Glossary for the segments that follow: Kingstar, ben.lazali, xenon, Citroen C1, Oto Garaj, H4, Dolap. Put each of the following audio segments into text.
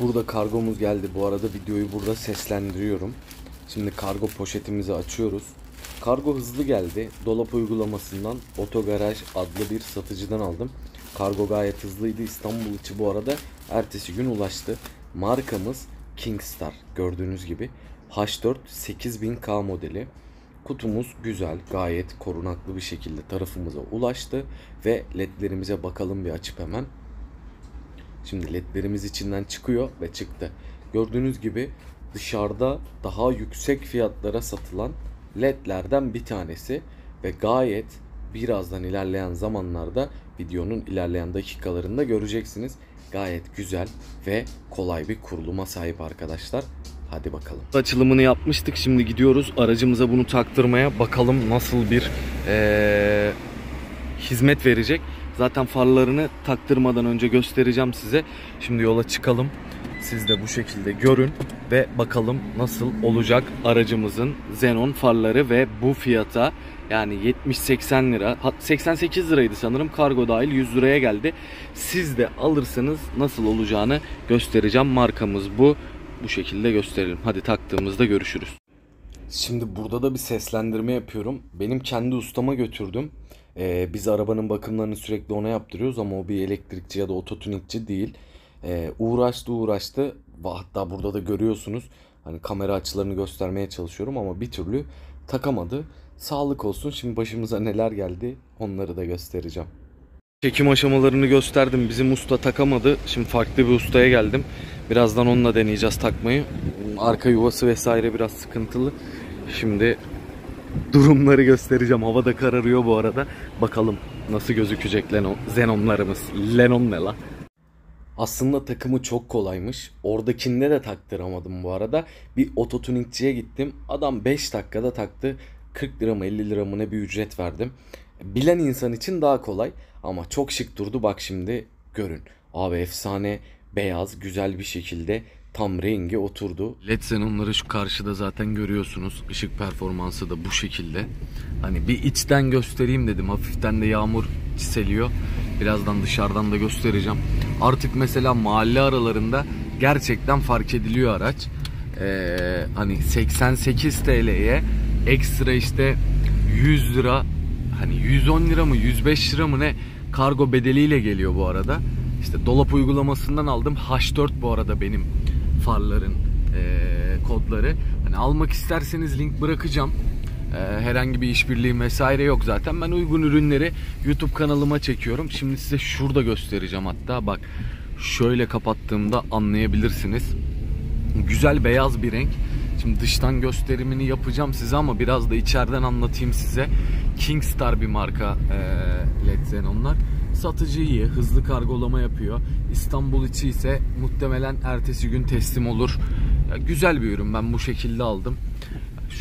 Burada kargomuz geldi. Bu arada videoyu burada seslendiriyorum. Şimdi kargo poşetimizi açıyoruz. Kargo hızlı geldi. Dolap uygulamasından Oto Garaj adlı bir satıcıdan aldım. Kargo gayet hızlıydı. İstanbul içi bu arada ertesi gün ulaştı. Markamız Kingstar. Gördüğünüz gibi H4 8000K modeli. Kutumuz güzel, gayet korunaklı bir şekilde tarafımıza ulaştı. Ve ledlerimize bakalım bir açıp hemen. Şimdi ledlerimiz içinden çıkıyor ve çıktı. Gördüğünüz gibi dışarıda daha yüksek fiyatlara satılan ledlerden bir tanesi. Ve gayet birazdan ilerleyen zamanlarda, videonun ilerleyen dakikalarında göreceksiniz. Gayet güzel ve kolay bir kuruluma sahip arkadaşlar. Hadi bakalım. Açılımını yapmıştık. Şimdi gidiyoruz aracımıza bunu taktırmaya. Bakalım nasıl bir hizmet verecek. Zaten farlarını taktırmadan önce göstereceğim size. Şimdi yola çıkalım. Siz de bu şekilde görün ve bakalım nasıl olacak aracımızın xenon farları ve bu fiyata, yani 70-80 lira, 88 liraydı sanırım, kargo dahil 100 liraya geldi. Siz de alırsanız nasıl olacağını göstereceğim. Markamız bu. Bu şekilde gösterelim. Hadi taktığımızda görüşürüz. Şimdi burada da bir seslendirme yapıyorum. Benim kendi ustama götürdüm. Biz arabanın bakımlarını sürekli ona yaptırıyoruz ama o bir elektrikçi ya da ototunikçi değil. Uğraştı. Hatta burada da görüyorsunuz. Hani kamera açılarını göstermeye çalışıyorum ama bir türlü takamadı. Sağlık olsun. Şimdi başımıza neler geldi onları da göstereceğim. Çekim aşamalarını gösterdim. Bizim usta takamadı. Şimdi farklı bir ustaya geldim. Birazdan onunla deneyeceğiz takmayı. Arka yuvası vesaire biraz sıkıntılı. Şimdi durumları göstereceğim. Hava da kararıyor bu arada. Bakalım nasıl gözükecek xenonlarımız. Xenon ne la? Aslında takımı çok kolaymış. Oradakinde de taktıramadım bu arada. Bir ototunikçiye gittim. Adam 5 dakikada taktı. 40 lira mı 50 lira mı ne bir ücret verdim. Bilen insan için daha kolay ama çok şık durdu. Bak şimdi görün. Abi efsane, beyaz, güzel bir şekilde tam rengi oturdu. LED xenonları şu karşıda zaten görüyorsunuz. Işık performansı da bu şekilde. Hani bir içten göstereyim dedim. Hafiften de yağmur çiseliyor. Birazdan dışarıdan da göstereceğim. Artık mesela mahalle aralarında gerçekten fark ediliyor araç. Hani 88 TL'ye ekstra işte 100 lira, hani 110 lira mı 105 lira mı ne kargo bedeliyle geliyor bu arada. İşte Dolap uygulamasından aldım. H4 bu arada benim farların kodları. Hani almak isterseniz link bırakacağım. Herhangi bir işbirliği vesaire yok zaten. Ben uygun ürünleri YouTube kanalıma çekiyorum. Şimdi size şurada göstereceğim hatta. Bak şöyle kapattığımda anlayabilirsiniz. Güzel beyaz bir renk. Şimdi dıştan gösterimini yapacağım size ama biraz da içeriden anlatayım size. Kingstar bir marka LED xenonlar. Satıcı iyi, hızlı kargolama yapıyor. İstanbul içi ise muhtemelen ertesi gün teslim olur. Ya, güzel bir ürün, ben bu şekilde aldım.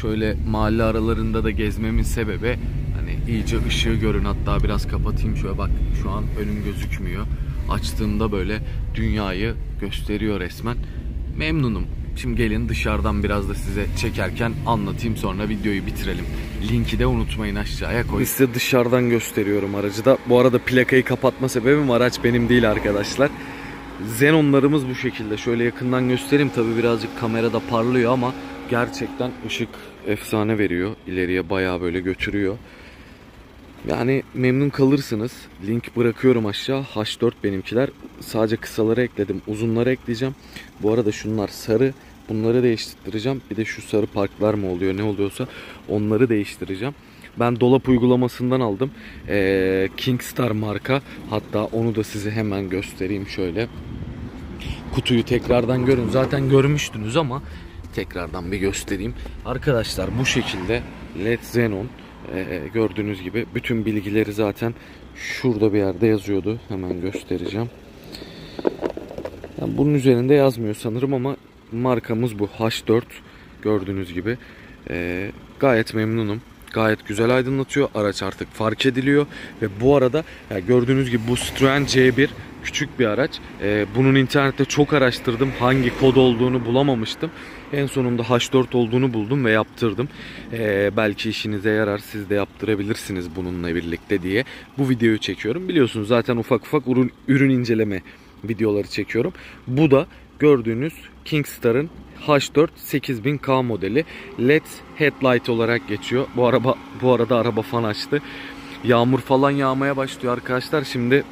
Şöyle mahalle aralarında da gezmemin sebebi hani iyice ışığı görün, hatta biraz kapatayım şöyle, bak şu an önüm gözükmüyor. Açtığımda böyle dünyayı gösteriyor resmen. Memnunum. Şimdi gelin dışarıdan biraz da size çekerken anlatayım, sonra videoyu bitirelim. Linki de unutmayın, aşağıya koyun. Size dışarıdan gösteriyorum aracı da. Bu arada plakayı kapatma sebebim araç benim değil arkadaşlar. Xenonlarımız bu şekilde. Şöyle yakından göstereyim. Tabi birazcık kamerada parlıyor ama gerçekten ışık efsane veriyor. İleriye bayağı böyle götürüyor. Yani memnun kalırsınız. Link bırakıyorum aşağı. H4 benimkiler. Sadece kısaları ekledim. Uzunları ekleyeceğim. Bu arada şunlar sarı. Bunları değiştireceğim. Bir de şu sarı parklar mı oluyor ne oluyorsa onları değiştireceğim. Ben Dolap uygulamasından aldım. Kingstar marka. Hatta onu da size hemen göstereyim şöyle. Kutuyu tekrardan görün. Zaten görmüştünüz ama tekrardan bir göstereyim. Arkadaşlar bu şekilde LED xenon. Gördüğünüz gibi bütün bilgileri zaten şurada bir yerde yazıyordu. Hemen göstereceğim. Yani bunun üzerinde yazmıyor sanırım ama markamız bu. H4 gördüğünüz gibi. Gayet memnunum. Gayet güzel aydınlatıyor. Araç artık fark ediliyor. Ve bu arada yani gördüğünüz gibi bu Citroen C1 küçük bir araç. Bunun internette çok araştırdım. Hangi kod olduğunu bulamamıştım. En sonunda H4 olduğunu buldum ve yaptırdım. Belki işinize yarar. Siz de yaptırabilirsiniz bununla birlikte diye. Bu videoyu çekiyorum. Biliyorsunuz zaten ufak ufak ürün inceleme videoları çekiyorum. Bu da gördüğünüz Kingstar'ın H4 8000K modeli LED headlight olarak geçiyor. Bu arada araba fan açtı. Yağmur falan yağmaya başlıyor arkadaşlar. Şimdi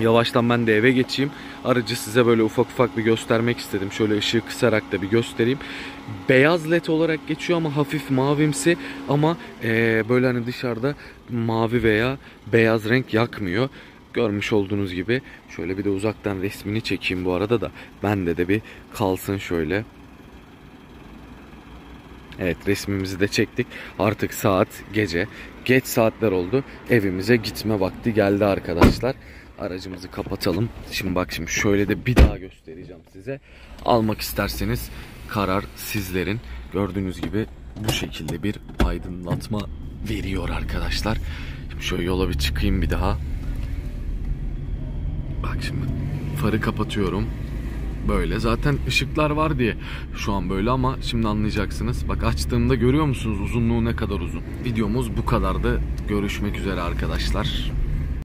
yavaştan ben de eve geçeyim. Aracı size böyle ufak ufak bir göstermek istedim. Şöyle ışığı kısarak da bir göstereyim. Beyaz led olarak geçiyor ama hafif mavimsi. Ama böyle hani dışarıda mavi veya beyaz renk yakmıyor. Görmüş olduğunuz gibi. Şöyle bir de uzaktan resmini çekeyim bu arada da. Bende de bir kalsın şöyle. Evet, resmimizi de çektik. Artık saat gece. Geç saatler oldu. Evimize gitme vakti geldi arkadaşlar. Aracımızı kapatalım. Şimdi bak, şimdi şöyle de bir daha göstereceğim size. Almak isterseniz karar sizlerin. Gördüğünüz gibi bu şekilde bir aydınlatma veriyor arkadaşlar. Şimdi şöyle yola bir çıkayım bir daha. Bak şimdi farı kapatıyorum. Böyle zaten ışıklar var diye şu an böyle ama şimdi anlayacaksınız. Bak açtığımda görüyor musunuz uzunluğu ne kadar uzun. Videomuz bu kadardı. Görüşmek üzere arkadaşlar.